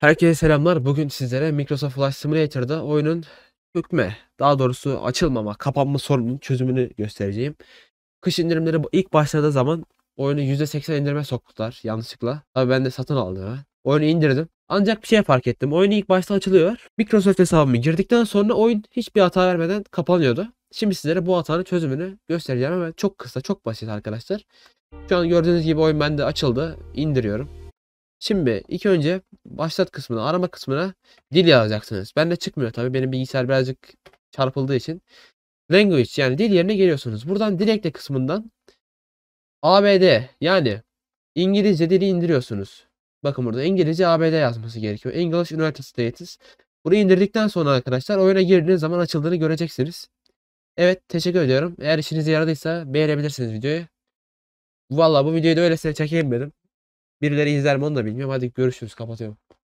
Herkese selamlar. Bugün sizlere Microsoft Flight Simulator'da oyunun çökme, daha doğrusu açılmama, kapanma sorununun çözümünü göstereceğim. Kış indirimleri ilk başladığı zaman oyunu %80 indirime soktular yanlışlıkla. Tabii ben de satın aldım. Oyunu indirdim. Ancak bir şey fark ettim. Oyun ilk başta açılıyor. Microsoft hesabımı girdikten sonra oyun hiçbir hata vermeden kapanıyordu. Şimdi sizlere bu hatanın çözümünü göstereceğim. Hemen çok kısa, çok basit arkadaşlar. Şu an gördüğünüz gibi oyun bende açıldı. İndiriyorum. Şimdi ilk önce başlat kısmına, arama kısmına dil yazacaksınız. Bende çıkmıyor tabii. Benim bilgisayar birazcık çarpıldığı için. Language, yani dil yerine geliyorsunuz. Buradan dilekle kısmından ABD, yani İngilizce dili indiriyorsunuz. Bakın burada İngilizce ABD yazması gerekiyor. English United States. Bunu indirdikten sonra arkadaşlar oyuna girdiğiniz zaman açıldığını göreceksiniz. Evet, teşekkür ediyorum. Eğer işinize yaradıysa beğenebilirsiniz videoyu. Vallahi bu videoyu da öylesine çekeyim dedim. Birileri izler mi onu da bilmiyorum. Hadi görüşürüz, kapatıyorum.